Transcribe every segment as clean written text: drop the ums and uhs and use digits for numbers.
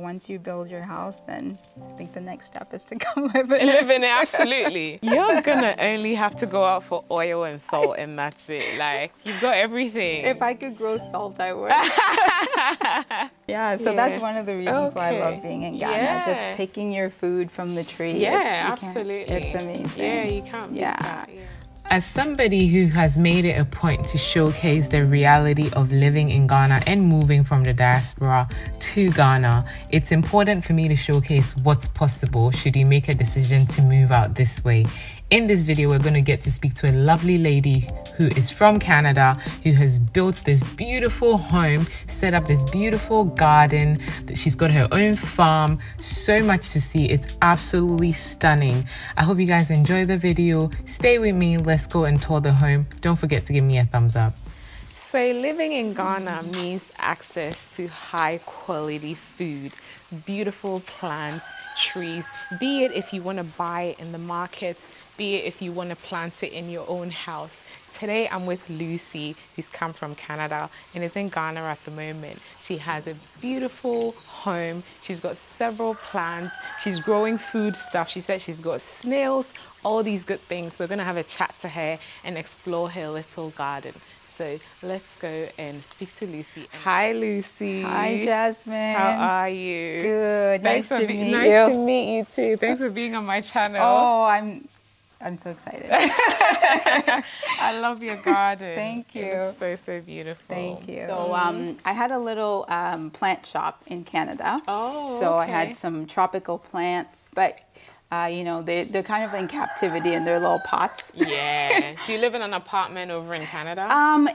Once you build your house, then I think the next step is to come live in it. Absolutely. You're gonna only have to go out for oil and salt and that's it. Like, you've got everything. If I could grow salt, I would. Yeah, so that's one of the reasons why I love being in Ghana. Yeah. Just picking your food from the tree. Yeah, absolutely. It's amazing. Yeah, you can't beat that. Yeah. As somebody who has made it a point to showcase the reality of living in Ghana and moving from the diaspora to Ghana, it's important for me to showcase what's possible should you make a decision to move out this way. In this video, we're going to get to speak to a lovely lady who is from Canada, who has built this beautiful home, set up this beautiful garden. She's got her own farm, so much to see. It's absolutely stunning. I hope you guys enjoy the video. Stay with me. Let's go and tour the home. Don't forget to give me a thumbs up. So living in Ghana means access to high quality food, beautiful plants, trees, be it if you want to buy it in the markets, be it if you want to plant it in your own house. Today I'm with Lucy, who's come from Canada and is in Ghana at the moment. She has a beautiful home. She's got several plants. She's growing food stuff. She said she's got snails, all these good things. We're going to have a chat to her and explore her little garden. So let's go and speak to Lucy. Hi, Lucy. Hi, Jasmine. How are you? Good. Nice to meet you too. Thanks for being on my channel. Oh, I'm so excited. I love your garden. Thank you. It's so, so beautiful. Thank you. So I had a little plant shop in Canada. Oh, so I had some tropical plants, but you know, they're kind of in captivity in their little pots. Yeah. Do you live in an apartment over in Canada?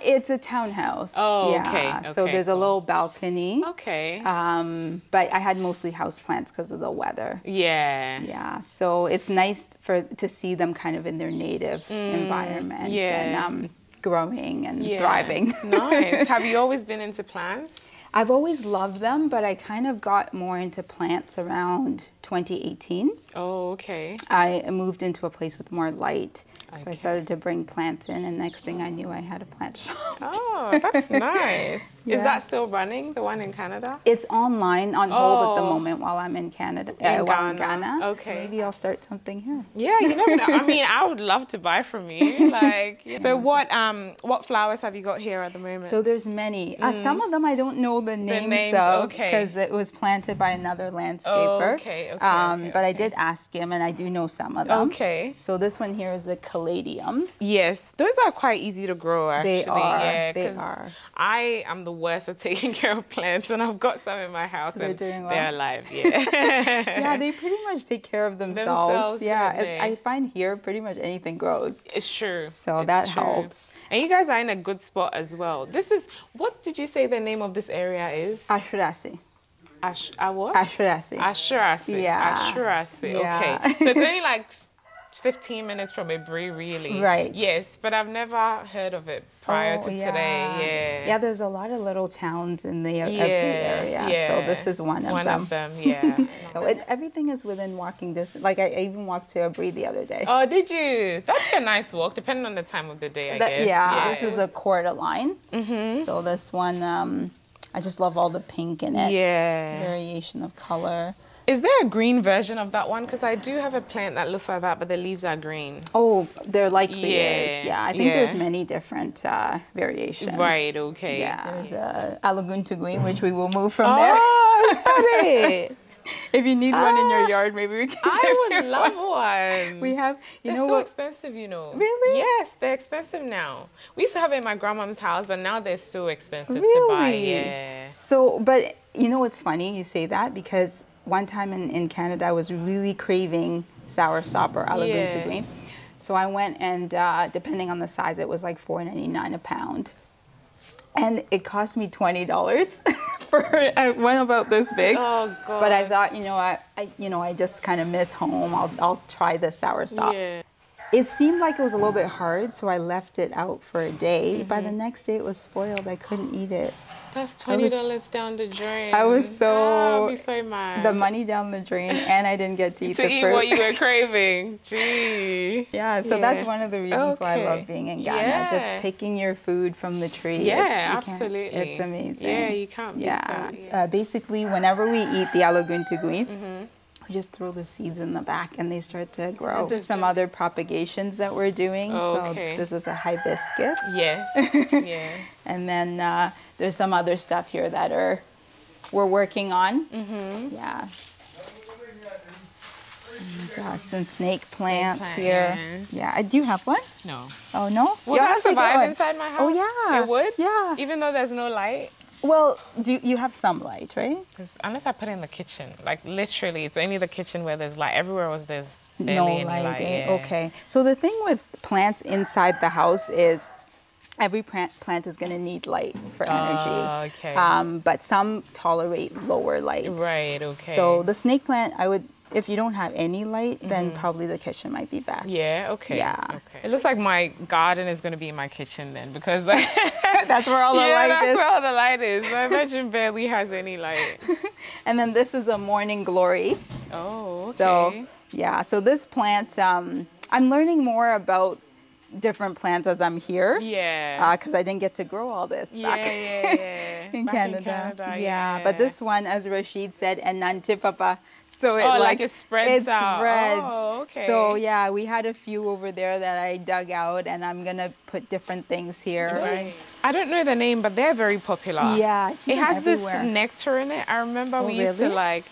It's a townhouse. Oh, yeah. Okay. So there's a little balcony. Okay. But I had mostly house plants because of the weather. Yeah. Yeah. So it's nice to see them kind of in their native environment. Yeah. And growing and thriving. Nice. Have you always been into plants? I've always loved them, but I kind of got more into plants around 2018. Oh, okay. I moved into a place with more light, so I started to bring plants in, and next thing I knew I had a plant shop. Oh, that's nice. Yeah. Is that still running, the one in Canada? It's online, on hold at the moment while I'm in Canada. While in Ghana. Okay. Maybe I'll start something here. Yeah, you never know. I mean, I would love to buy from you. Like, you know. So what flowers have you got here at the moment? So there's many. Some of them I don't know the names of, because it was planted by another landscaper. But I did ask him, and I do know some of them. Okay. So this one here is a caladium. Yes, those are quite easy to grow, actually. They are. Yeah, they are. I am the worst at taking care of plants, and I've got some in my house. They're doing well. They're alive. Yeah. Yeah, they pretty much take care of themselves. Yeah, I find here pretty much anything grows. It's true. So that helps. And you guys are in a good spot as well. This is, what did you say the name of this area is? Ashurasi. Ashurasi. Ashurasi. Yeah. Ashurasi. Yeah. Okay. So it's only like 15 minutes from Aburi, really. Right. Yes, but I've never heard of it prior to today. Yeah. Yeah, there's a lot of little towns in the area. Yeah. So this is one of them. Yeah. So everything is within walking distance. Like, I even walked to Aburi the other day. Oh, did you? That's a nice walk, depending on the time of the day, I guess. Yeah, yeah. This is a quarter line. Mm-hmm. So this one, I just love all the pink in it. Yeah. Variation of color. Is there a green version of that one? Because I do have a plant that looks like that, but the leaves are green. Oh, there likely is. Yeah, I think there's many different variations. Right, okay. Yeah, there's Alaguntuguin, which we will move from there. Oh, is that it? If you need one in your yard, maybe we can I would love one. We have, they're so expensive, you know. Really? Yes, they're expensive now. We used to have it in my grandma's house, but now they're so expensive to buy. Yeah. So, but you know what's funny? You say that because one time in Canada, I was really craving soursop or alaguntuguin. So I went and, depending on the size, it was like $4.99 a pound. And it cost me $20 for one about this big. Oh, God. But I thought, you know, I just kind of miss home. I'll try the soursop. Yeah. It seemed like it was a little bit hard, so I left it out for a day. Mm-hmm. By the next day, it was spoiled. I couldn't eat it. That's $20 down the drain. I was so, I'll be so mad. The money down the drain, and I didn't get to eat the fruit. What you were craving. Gee. Yeah, so that's one of the reasons why I love being in Ghana. Yeah. Just picking your food from the tree. Yeah, absolutely. It's amazing. Yeah, you can't beat that. Yeah. Basically, whenever we eat the aloguntugui, we just throw the seeds in the back and they start to grow. This is some other propagations that we're doing. So this is a hibiscus. Yes. Yeah. And then there's some other stuff here that are we're working on. Yeah. And, some snake plants here. Yeah. Do you have one? No. Oh no? Would that survive inside my house? Oh yeah. It would? Yeah. Even though there's no light? Well, do you have some light, right? Unless I put it in the kitchen, like literally, it's only the kitchen where there's light. Everywhere else there's barely any light. Okay. So the thing with plants inside the house is every plant is going to need light for energy. Okay. But some tolerate lower light. Right. Okay. So the snake plant, I would. If you don't have any light, then probably the kitchen might be best. Yeah, okay. Yeah. Okay. It looks like my garden is going to be in my kitchen then, because like that's where all the light is. Yeah, that's where all the light is. My bedroom barely has any light. And then this is a morning glory. Oh, okay. So, yeah, so this plant, I'm learning more about different plants as I'm here. Yeah. Because I didn't get to grow all this back in Canada. Yeah, but this one, as Rashid said, and Nante Papa. So it like it spreads out. Oh, okay. So yeah, we had a few over there that I dug out, and I'm gonna put different things here. Right. I don't know the name, but they're very popular. Yeah, I see it has everywhere. This nectar in it. I remember we used to like,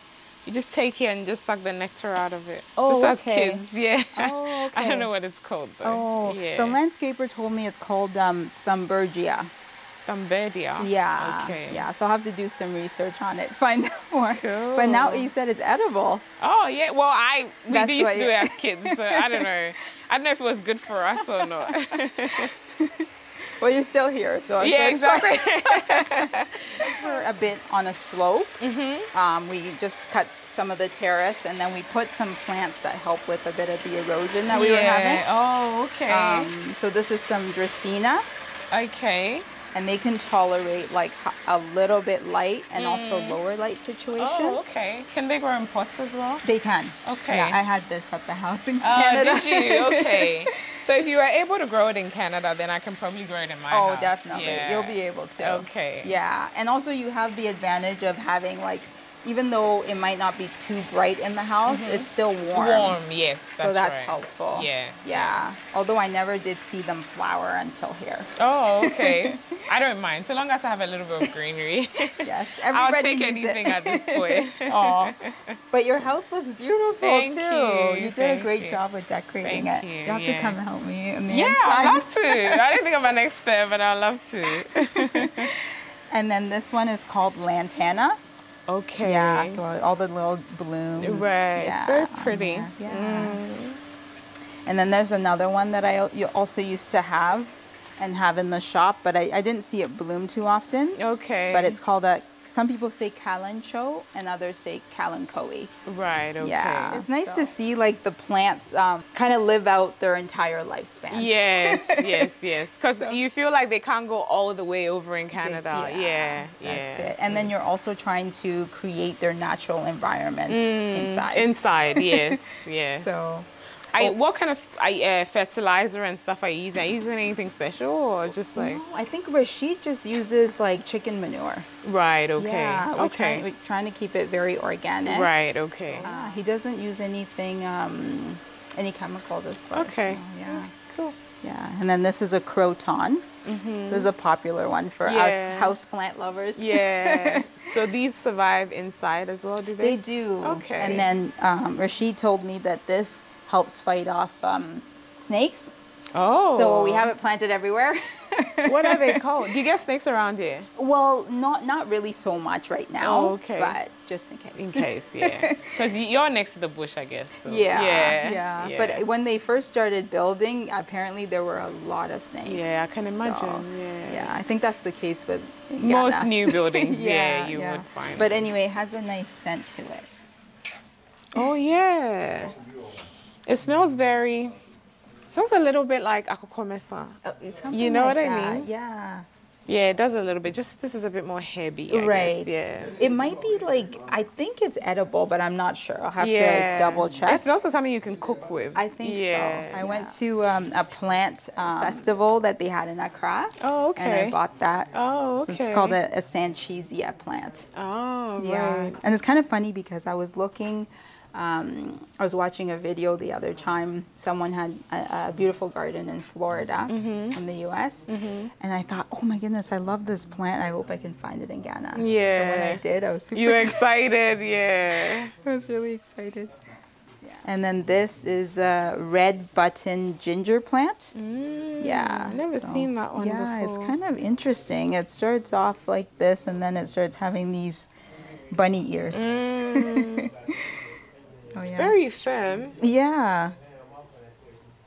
you just take it and just suck the nectar out of it. Oh, just as kids, I don't know what it's called though. Oh, the landscaper told me it's called Thumbergia. Thumbergia. Yeah. Okay. Yeah. So I'll have to do some research on it, find out more. Cool. But now you said it's edible. Oh yeah. Well, we used to do it as kids, so I don't know. I don't know if it was good for us or not. Well, you're still here, so exactly. We're a bit on a slope. We just cut some of the terrace, and then we put some plants that help with a bit of the erosion that we were having. Oh, okay. So this is some Dracaena. Okay. And they can tolerate like a little bit light and also lower light situation. Oh, okay. Can they grow in pots as well? They can. Okay. Yeah, I had this at the house in Canada. Oh, did you? Okay. So if you were able to grow it in Canada, then I can probably grow it in my house. Oh, definitely. Yeah. You'll be able to. Okay. Yeah. And also you have the advantage of having like, even though it might not be too bright in the house, it's still warm. Warm, yes. So that's right. Helpful. Yeah. Yeah. Although I never did see them flower until here. Oh, okay. I don't mind. So long as I have a little bit of greenery. Yes. Everybody I'll take anything at this point. Oh. But your house looks beautiful too. You did a great job with decorating it. You have to come help me on the inside. Yeah, I'd love to. I don't think I'm an expert, but I'd love to. And then this one is called Lantana. Okay. Yeah, so all the little blooms. Right, yeah, it's very pretty. Yeah. And then there's another one that I also used to have and have in the shop, but I didn't see it bloom too often. Okay. But it's called a, some people say calancho and others say calanchoe. Right, okay. Yeah, it's nice to see like the plants kind of live out their entire lifespan. Yes, yes, yes. Because you feel like they can't go all the way over in Canada. That's it. And then you're also trying to create their natural environment inside. Inside, yes, yes. So. What kind of fertilizer and stuff are you using? Are you using anything special or just like? No, I think Rashid just uses like chicken manure. Right, okay. Yeah, we're trying to keep it very organic. Right, okay. He doesn't use anything, any chemicals as far as well. Yeah. Cool. Yeah, and then this is a croton. This is a popular one for us houseplant lovers. Yeah. So these survive inside as well, do they? They do. Okay. And then Rashid told me that this helps fight off snakes. Oh. So we have it planted everywhere. What are they called? Do you get snakes around here? Well, not really so much right now. Oh, okay. But just in case. In case, yeah. Because you're next to the bush, I guess. So. Yeah, yeah. But when they first started building, apparently there were a lot of snakes. Yeah, I can imagine. So, yeah, I think that's the case with Ghana. Most new buildings. you would find. But anyway, it has a nice scent to it. Oh yeah. It smells very, sounds a little bit like akoko mesa. You know what I mean? Yeah. Yeah, it does a little bit. Just this is a bit more heavy, I guess. Yeah. It might be like, I think it's edible, but I'm not sure. I'll have to double check. It's also something you can cook with. I think so. I went to a plant festival that they had in Accra. Oh, okay. And I bought that. Oh, okay. So it's called a Sanchezia plant. Oh, right. And it's kind of funny because I was looking, I was watching a video the other time. Someone had a beautiful garden in Florida, in the U.S., and I thought, oh my goodness, I love this plant. I hope I can find it in Ghana. Yeah. So when I did, I was super excited. Yeah. I was really excited. Yeah. And then this is a red button ginger plant. Yeah. I've never seen that one before. Yeah, it's kind of interesting. It starts off like this, and then it starts having these bunny ears. It's very firm. Yeah.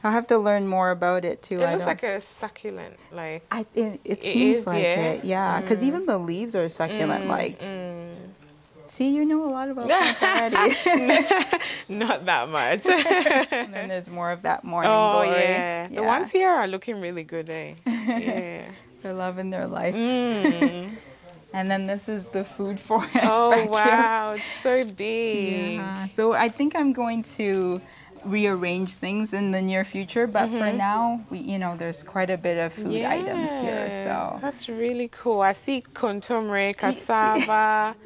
I'll have to learn more about it too. It looks like a succulent, like. It seems like it, yeah. Because even the leaves are succulent, like. See, you know a lot about plants already. Not that much. And then there's more of that morning glory. The ones here are looking really good, eh? Yeah. They're loving their life. And then this is the food forest back wow, here. It's so big. Yeah. So I think I'm going to rearrange things in the near future, but for now, you know, there's quite a bit of food items here. So that's really cool. I see contumbre, cassava,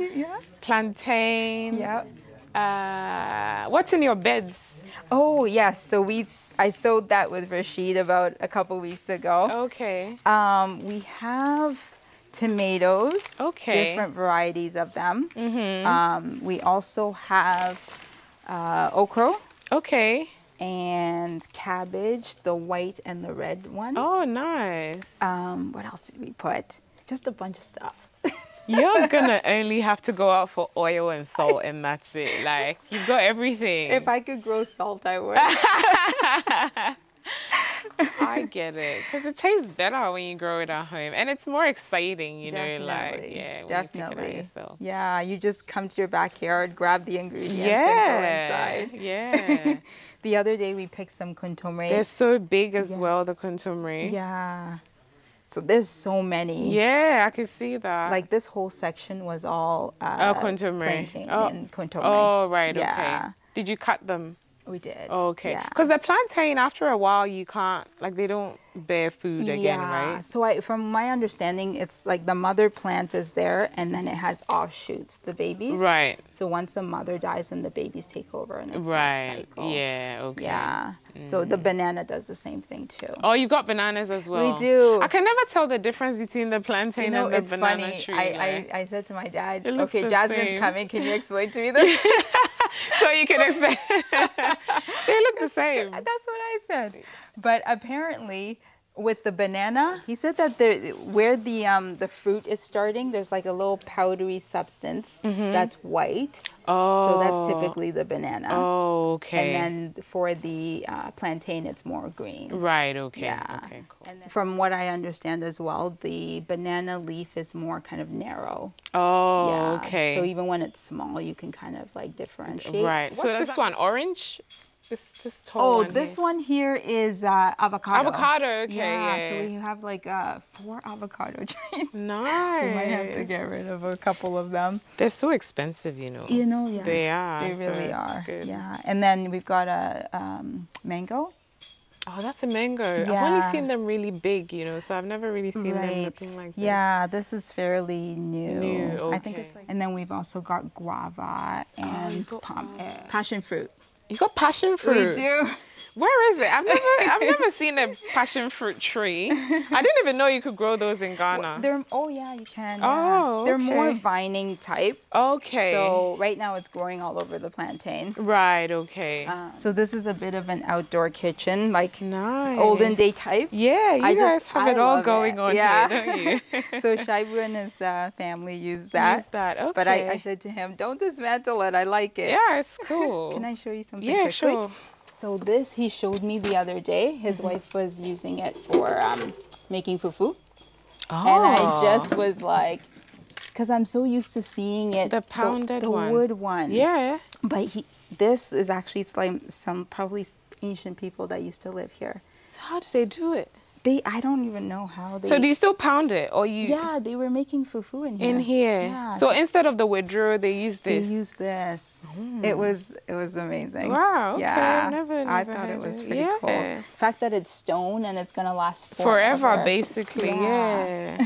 plantain. Yep. What's in your beds? Oh, yes. So I sowed that with Rashid about a couple weeks ago. Okay. We have tomatoes, different varieties of them. We also have okra, and cabbage, the white and the red one. Oh, nice. What else did we put? Just a bunch of stuff. You're gonna only have to go out for oil and salt, and that's it. Like, you've got everything. If I could grow salt, I would. I get it, because it tastes better when you grow it at home, and it's more exciting, you know, like, yeah, definitely. Yeah, you just come to your backyard, grab the ingredients, and go inside. Yeah. The other day we picked some contumbre. They're so big as well, the contumbre. Yeah. So there's so many. Yeah, I can see that. Like this whole section was all contumbre. And contumbre. Oh, right. Yeah. Okay. Did you cut them? We did. Okay. Because the plantain, after a while, you can't, like, they don't bear food again, right? So from my understanding, it's like the mother plant is there, and then it has offshoots, the babies. Right. So once the mother dies, then the babies take over, and it's that cycle. Yeah, okay. Yeah. So the banana does the same thing, too. Oh, you got bananas as well. We do. I can never tell the difference between the plantain and the banana tree. I said to my dad, okay, Jasmine's coming, can you explain to me this? So you can explain. They look the same. That's what I said. But apparently, with the banana, he said that where the fruit is starting, there's like a little powdery substance that's white. Oh. So that's typically the banana. Oh, okay. And then for the plantain, it's more green. Right, okay. Yeah. Okay, cool. And then, from what I understand as well, the banana leaf is more kind of narrow. Oh, yeah. Okay. So even when it's small, you can kind of like differentiate. Right. What's so this one, orange? This tall one. Oh, this one here is avocado. Avocado, okay. Yeah, so we have like 4 avocado trees. Nice. We might have to get rid of a couple of them. They're so expensive, you know. You know, yes. They are. They really are. Good. Yeah. And then we've got a mango. Oh, that's a mango. Yeah. I've only seen them really big, you know, so I've never really seen them looking like this. Yeah, this is fairly new. I think it's like... And then we've also got guava and passion fruit. You got passion fruit. We do. Where is it? I've never seen a passion fruit tree. I didn't even know you could grow those in Ghana. Well, yeah, you can. Oh, they're more vining type. Okay. So right now it's growing all over the plantain. Right. Okay. So this is a bit of an outdoor kitchen, like olden day type. Yeah, you guys have it all going on here, don't you? So Shaibu and his family use that. Use that. Okay. But I said to him, don't dismantle it. I like it. Yeah, it's cool. Can I show you something? Yeah, sure. So this he showed me the other day. His wife was using it for making fufu. Oh. And I just was like, because I'm so used to seeing it. The pounded one. The wood one. Yeah. But this is actually like some probably ancient people that used to live here. So how did they do it? I don't even know how they... So do you still pound it or you... Yeah, they were making fufu in here. In here. Yeah. So instead of the wedro, they used this. They used this. Mm. It was amazing. Wow, okay. Yeah. I thought it was pretty cool. The fact that it's stone and it's going to last forever, basically. Yeah.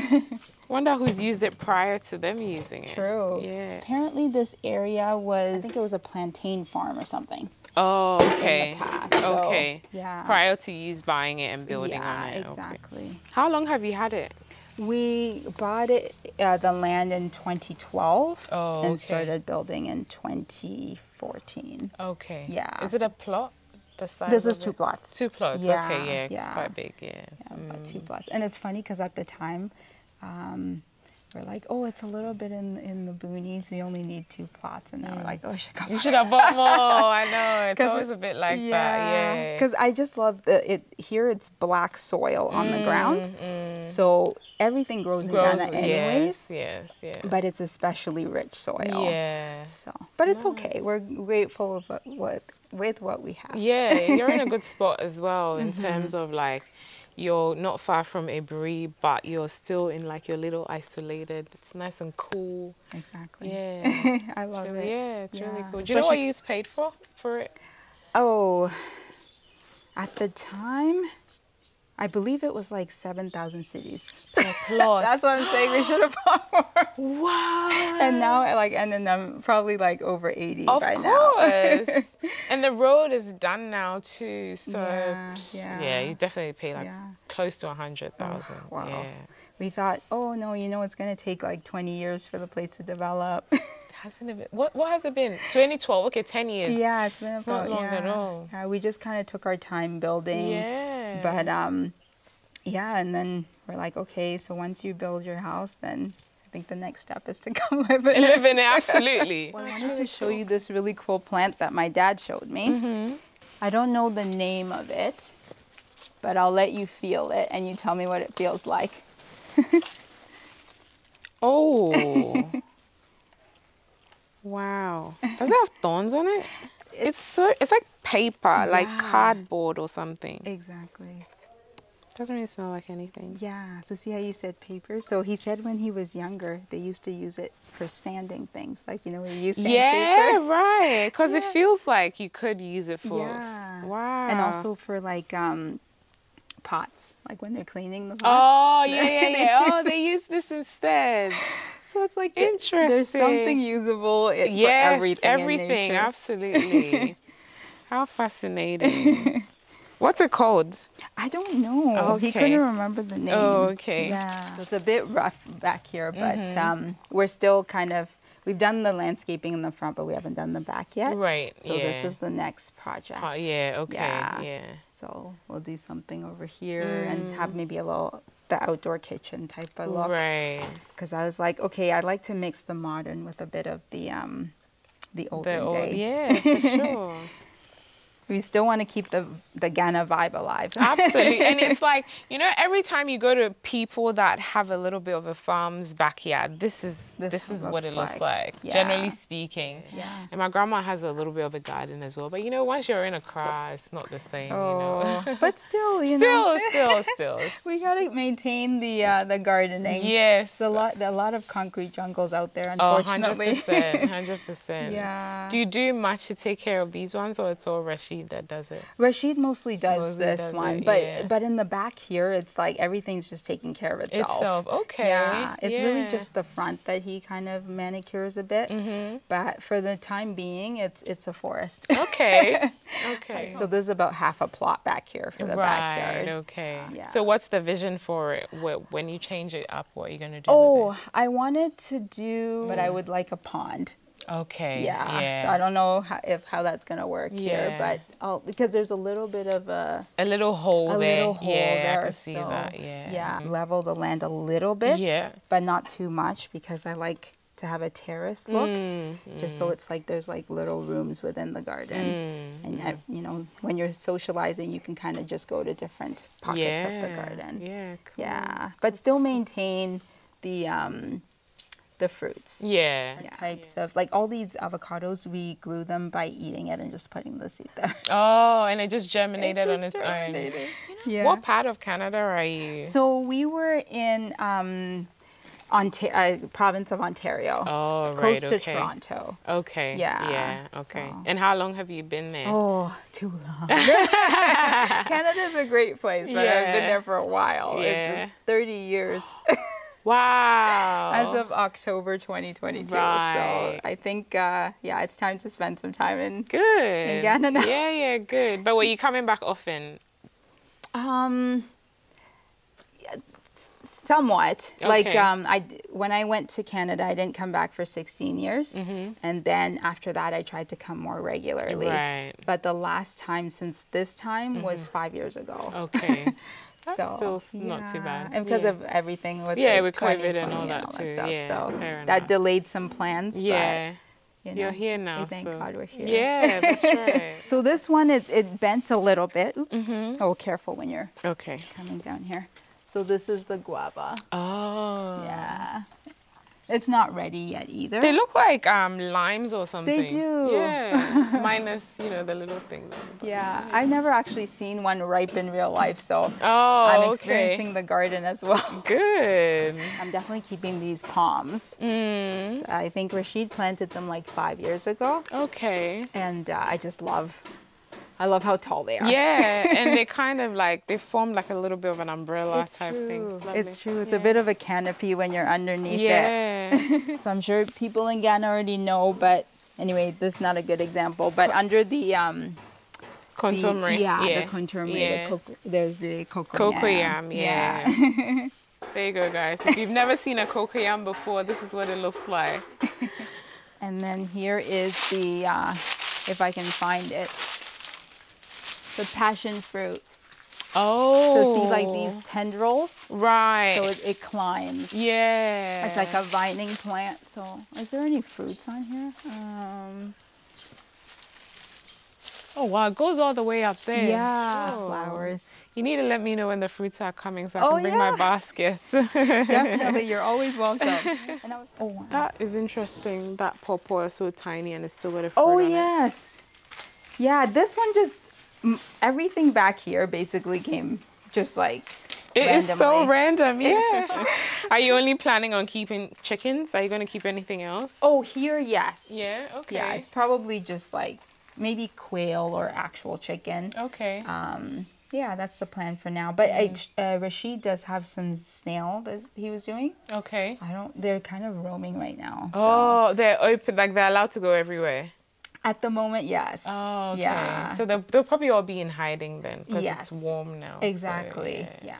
Wonder who's used it prior to them using it. True. Yeah. Apparently this area was... I think it was a plantain farm or something. Oh, okay. In the past. Okay. So, yeah. Prior to you buying it and building on it. Exactly. Okay. How long have you had it? We bought it, the land in 2012 and started building in 2014. Okay. Yeah. Is it a plot? This is two plots. Two plots. Yeah. Okay. Yeah. It's quite big. Yeah. Yeah, about two plots. And it's funny because at the time, we're like, oh, it's a little bit in the boonies. We only need two plots. And now we're like, oh, you should have bought more. I know. It's always a bit like that. Yeah. Because I just love that here it's black soil on the ground. So everything grows in Ghana anyways. Yes. But it's especially rich soil. Yeah. So, but it's okay. We're grateful with what we have. Yeah, you're in a good spot as well in terms of like, you're not far from Aburi, but you're still in like your little isolated. It's nice and cool. Exactly. Yeah. I love it. Yeah, it's really cool. Do you know what you paid for it? Oh, at the time, I believe it was like 7,000 cedis per plot. That's what I'm saying. We should have bought more. Wow. And now I'm probably like over 80 by now. Of course. And the road is done now too. So yeah, you definitely pay like close to 100,000. Oh, wow. Yeah. We thought, oh no, you know, it's going to take like 20 years for the place to develop. Hasn't it been, what has it been? 2012, okay, 10 years. Yeah, it's been about, not long at all. Yeah, we just kind of took our time building. Yeah. But, yeah, and then we're like, okay, so once you build your house, then I think the next step is to come live in it. Live in it, absolutely. Well, I wanted to show you this really cool plant that my dad showed me. I don't know the name of it, but I'll let you feel it and you tell me what it feels like. Oh. Wow. Does it have thorns on it? It's like paper, like cardboard or something. Exactly. Doesn't really smell like anything. Yeah. So see how you said paper? So he said when he was younger, they used to use it for sanding things. Like, you know, when you use sandpaper. Yeah, right. Because it feels like you could use it for... Yeah. Wow. And also for like... pots, like when they're cleaning the pots. Oh, yeah. Oh, they use this instead. So it's like interesting. There's something usable for everything in nature. Absolutely. How fascinating. What's it called? I don't know. Okay. He couldn't remember the name. Oh, okay. Yeah. So it's a bit rough back here, but we're still kind of, we've done the landscaping in the front, but we haven't done the back yet. Right. So this is the next project. Oh, yeah. Okay. Yeah. So we'll do something over here and have maybe a little, the outdoor kitchen type of look. Right. Because I was like, okay, I'd like to mix the modern with a bit of the olden day. Yeah, for sure. We still want to keep the Ghana vibe alive. Absolutely. And it's like, you know, every time you go to people that have a little bit of a farm's backyard, this is what it looks like, generally speaking. Yeah. And my grandma has a little bit of a garden as well. But, you know, once you're in Accra, it's not the same, you know. But still, you know. We got to maintain the gardening. Yes. There's a lot of concrete jungles out there, unfortunately. Oh, 100%. 100%. Yeah. Do you do much to take care of these ones, or it's all Rashid that does it? Rashid mostly does this one. But in the back here, it's like everything's just taking care of itself. Okay. Yeah. It's really just the front that he kind of manicures a bit. But for the time being, it's a forest. Okay. Okay. So there's about half a plot back here for the backyard. Right. Okay. Yeah. So what's the vision for it? When you change it up, what are you going to do with it? I wanted to do, but I would like a pond. Okay. Yeah. So I don't know how that's gonna work here, but because there's a little bit of a little hole there. I can see that. Yeah. Yeah. Level the land a little bit. Yeah. But not too much, because I like to have a terrace look, just so it's like there's like little rooms within the garden, and you know, when you're socializing, you can kind of just go to different pockets of the garden. Yeah. Cool. Yeah. But still maintain the fruits. Yeah. Types of, like all these avocados, we grew them by eating it and just putting the seed there. Oh, and it just germinated on its own. You know, Yeah. What part of Canada are you? So we were in province of Ontario. Oh, close right, okay. to Toronto. Okay. Yeah. Yeah. Okay. So. And how long have you been there? Oh, too long. Canada is a great place, but yeah. I've been there for a while. Yeah. It's 30 years. Wow. As of October 2022. Right. So I think, yeah, it's time to spend some time in, good. In Ghana now. Yeah, yeah, good. But were you coming back often? Somewhat. Okay. Like when I went to Canada, I didn't come back for 16 years. Mm-hmm. And then after that, I tried to come more regularly. Right. But the last time since this time mm-hmm. was 5 years ago. Okay. That's so, still not yeah. too bad. And because yeah. of everything with, yeah, with COVID and all that too. Stuff, yeah, so that enough. Delayed some plans. Yeah. But you know, you're here now. Thank so. God we're here. Yeah, that's right. So this one, it bent a little bit. Oops. Mm-hmm. Oh, careful when you're okay. coming down here. So this is the guava. Oh. Yeah. It's not ready yet either. They look like limes or something. They do. Yeah. Minus, you know, the little thing. Yeah. Yeah. I've never actually seen one ripe in real life, so I'm experiencing the garden as well. Good. I'm definitely keeping these palms. Mm. So I think Rashid planted them like 5 years ago. Okay. And I love how tall they are. Yeah, and they kind of like, they form like a little bit of an umbrella it's type true. Thing. It's true. It's yeah. a bit of a canopy when you're underneath yeah. it. So I'm sure people in Ghana already know, but anyway, this is not a good example. But under the... contumely. Yeah, yeah, the contumely. Yeah. There's the cocoyam. Yeah. yeah. There you go, guys. If you've never seen a cocoyam before, this is what it looks like. And then here is the, if I can find it, the passion fruit. Oh. So see like these tendrils? Right. So it climbs. Yeah. It's like a vining plant. So is there any fruits on here? Oh wow, it goes all the way up there. Yeah, oh. flowers. You need to let me know when the fruits are coming so I can bring yeah. my basket. Definitely, you're always welcome. And oh, wow. That is interesting. That pawpaw is so tiny and it's still with a fruit on it. Oh yes. Yeah, this one just... Everything back here basically came just like it randomly. Is so random. Yeah. Are you only planning on keeping chickens? Are you going to keep anything else? Oh, here, yes. Yeah. Okay. Yeah, it's probably just like maybe quail or actual chicken. Okay. Yeah, that's the plan for now. But Rashid does have some snail that he was doing. Okay. They're kind of roaming right now. Oh, so. They're open. Like they're allowed to go everywhere. At the moment, yes. Oh, okay. Yeah. So they'll probably all be in hiding then because yes. it's warm now. Exactly, so, yeah. yeah.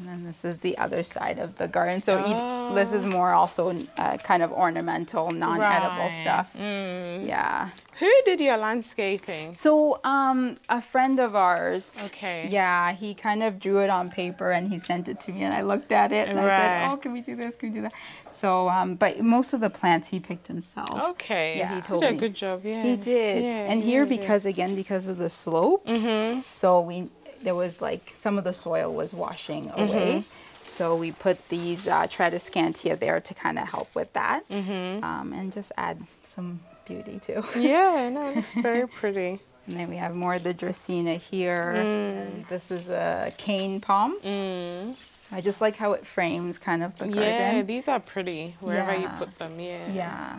And then this is the other side of the garden. So this is more also kind of ornamental, non-edible right. stuff. Mm. Yeah. Who did your landscaping? So a friend of ours. Okay. Yeah, he kind of drew it on paper and he sent it to me and I looked at it and right. I said, oh, can we do this? Can we do that? So, but most of the plants he picked himself. Okay. Yeah, he told me. He did a good job, yeah. He did. Yeah, and here because of the slope, mm-hmm. so we... There was like some of the soil was washing away. Mm-hmm. So we put these Tradescantia there to kind of help with that mm-hmm. And just add some beauty too. Yeah, no, it looks very pretty. And then we have more of the Dracaena here. Mm. This is a cane palm. Mm. I just like how it frames kind of the garden. Yeah, these are pretty wherever yeah. you put them. Yeah. Yeah.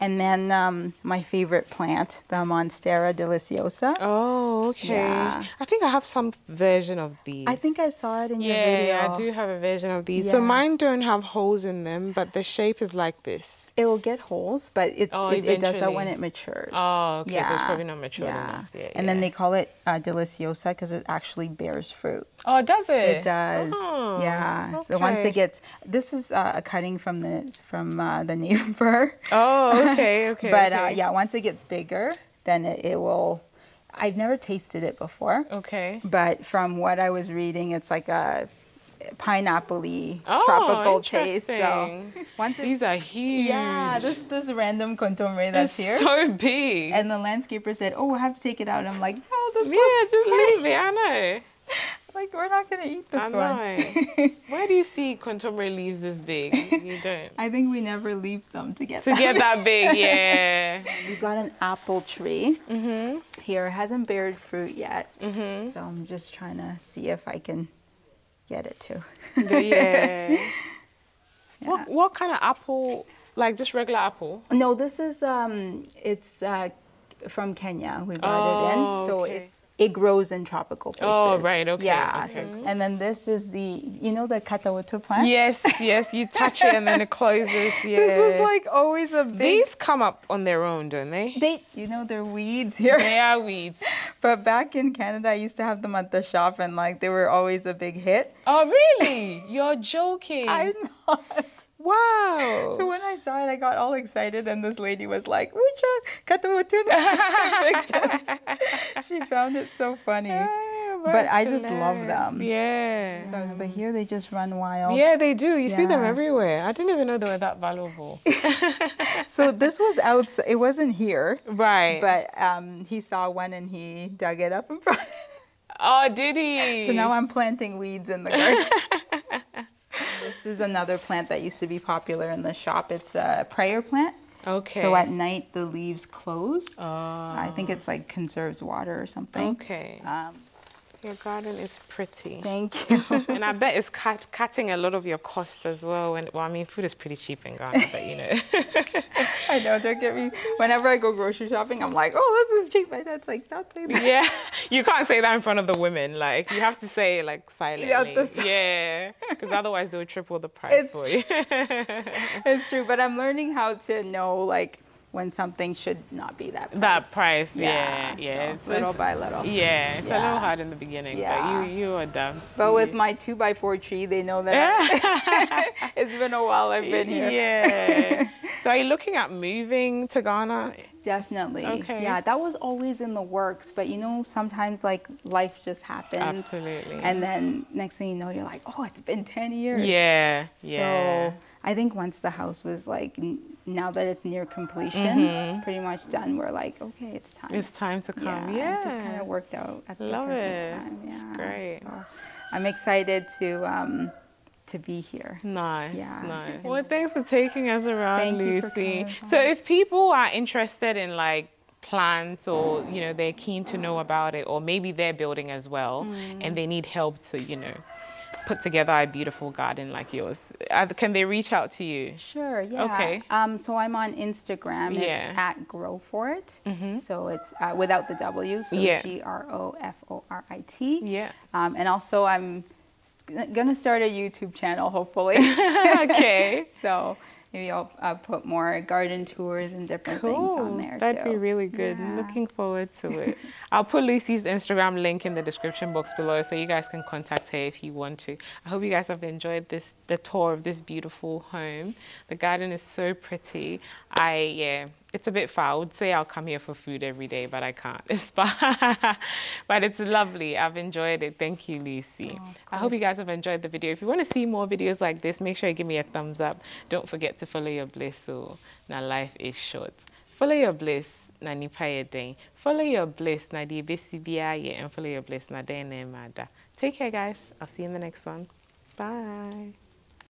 And then my favorite plant, the Monstera deliciosa. Oh, okay. Yeah. I think I have some version of these. I think I saw it in your video. Yeah, I do have a version of these. Yeah. So mine don't have holes in them, but the shape is like this. It will get holes, but it does that when it matures. Oh, okay. Yeah. So it's probably not mature yeah. enough. Yeah, and yeah. then they call it deliciosa because it actually bears fruit. Oh, does it? It does. Oh, yeah. Okay. So once it gets, this is a cutting from the neighbor. Oh. Okay. Okay, okay. But okay. Yeah, once it gets bigger, then it will. I've never tasted it before. Okay. But from what I was reading, it's like a pineapple-y tropical taste. So once these are huge. Yeah, this random contumely that's here. It's so big. And the landscaper said, "Oh, we'll have to take it out." I'm like, "No, this looks pretty." Yeah, just leave it. I know. Like, we're not going to eat this one. Where do you see contemporary leaves this big? You don't. I think we never leave them to get that big, yeah. We've got an apple tree here. It hasn't bared fruit yet. So I'm just trying to see if I can get it to. What kind of apple? Like just regular apple? No, this is, it's from Kenya. We brought it in. So it grows in tropical places. Oh, right, okay. Yeah, and then this is the, you know, the katawutu plant? Yes, yes, you touch it and then it closes, This was like always a big... These come up on their own, don't they? You know, they're weeds here. They are weeds. But back in Canada, I used to have them at the shop and like, they were always a big hit. Oh, really? You're joking. I'm not. Wow. So when I saw it, I got all excited and this lady was like, "Ucha, katawutuna." She found it so funny. Oh, but I just love them. Yeah. So, but here they just run wild. Yeah, they do. You see them everywhere. I didn't even know they were that valuable. So this was outside. It wasn't here. Right. But he saw one and he dug it up and brought it. Oh, did he? So now I'm planting weeds in the garden. This is another plant that used to be popular in the shop. It's a prayer plant. Okay. So at night, the leaves close. Oh. I think it's like conserves water or something. Okay. Your garden is pretty. Thank you. And I bet it's cutting a lot of your cost as well. And, well, I mean, food is pretty cheap in Ghana, but you know. I know, don't get me. Whenever I go grocery shopping, I'm like, oh, this is cheap. My dad's like, don't say that. Yeah, you can't say that in front of the women. Like, you have to say it, like, silently. Yeah, because otherwise they will triple the price for you. It's true, but I'm learning how to know, like, when something should not be that price. That price, yeah. So it's little by little. Yeah, it's a little hard in the beginning, but you are done. But with my 2x4 tree, they know that it's been a while I've been here. Yeah. So are you looking at moving to Ghana? Definitely. Okay. Yeah, that was always in the works, but you know, sometimes like life just happens. Absolutely. And then next thing you know, you're like, oh, it's been 10 years. Yeah, yeah. So I think once the house was like, now that it's near completion, pretty much done, we're like, okay, it's time. It's time to come. Yeah, it just kind of worked out at the perfect time. Yeah, great. So I'm excited to be here. Nice. Yeah. Nice. Well, thanks for taking us around, Lucy. So if people are interested in like plants, or you know, they're keen to know about it, or maybe they're building as well and they need help to, you know, put together a beautiful garden like yours, can they reach out to you? Sure, yeah. Okay. So I'm on Instagram. It's at GrowForit. So it's without the W, so GrowForit. Yeah. And also I'm going to start a YouTube channel, hopefully. Okay. So maybe I'll put more garden tours and different things on there. That'd be really good. Yeah. Looking forward to it. I'll put Lucy's Instagram link in the description box below so you guys can contact her if you want to. I hope you guys have enjoyed the tour of this beautiful home. The garden is so pretty. It's a bit far. I would say I'll come here for food every day, but I can't. It's far. But it's lovely. I've enjoyed it. Thank you, Lucy. Oh, I hope you guys have enjoyed the video. If you want to see more videos like this, make sure you give me a thumbs up. Don't forget to follow your bliss. So now life is short. Follow your bliss. Na nipaye day. Follow your bliss. Na di besibiaye. And follow your bliss. Na day ne mada. Take care, guys. I'll see you in the next one. Bye.